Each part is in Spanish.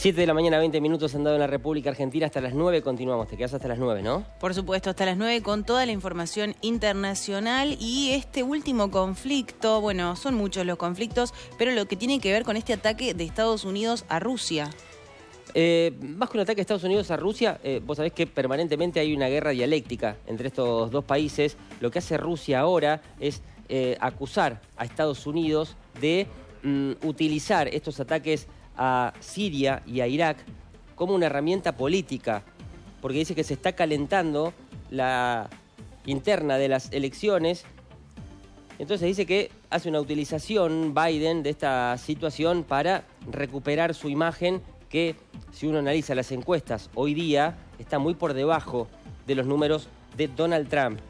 7 de la mañana, 20 minutos han dado en la República Argentina. Hasta las 9 continuamos. Te quedás hasta las 9, ¿no? Por supuesto, hasta las 9 con toda la información internacional. Y este último conflicto, bueno, son muchos los conflictos, pero lo que tiene que ver con este ataque de Estados Unidos a Rusia. Más que un ataque de Estados Unidos a Rusia, vos sabés que permanentemente hay una guerra dialéctica entre estos dos países. Lo que hace Rusia ahora es acusar a Estados Unidos de utilizar estos ataques a Siria y a Irak como una herramienta política, porque dice que se está calentando la interna de las elecciones. Entonces dice que hace una utilización Biden de esta situación para recuperar su imagen, que si uno analiza las encuestas hoy día está muy por debajo de los números de Donald Trump.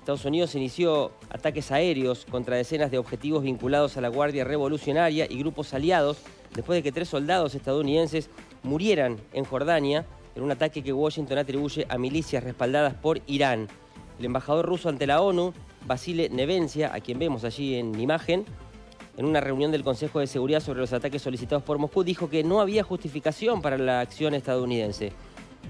Estados Unidos inició ataques aéreos contra decenas de objetivos vinculados a la Guardia Revolucionaria y grupos aliados después de que 3 soldados estadounidenses murieran en Jordania en un ataque que Washington atribuye a milicias respaldadas por Irán. El embajador ruso ante la ONU, Vasili Nebenzia, a quien vemos allí en imagen, en una reunión del Consejo de Seguridad sobre los ataques solicitados por Moscú, dijo que no había justificación para la acción estadounidense.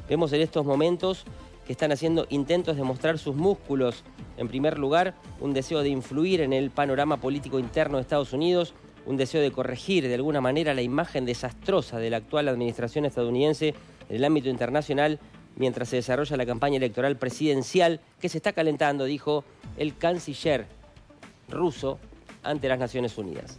Vemos en estos momentos que están haciendo intentos de mostrar sus músculos. En primer lugar, un deseo de influir en el panorama político interno de Estados Unidos, un deseo de corregir de alguna manera la imagen desastrosa de la actual administración estadounidense en el ámbito internacional mientras se desarrolla la campaña electoral presidencial que se está calentando, dijo el canciller ruso ante las Naciones Unidas.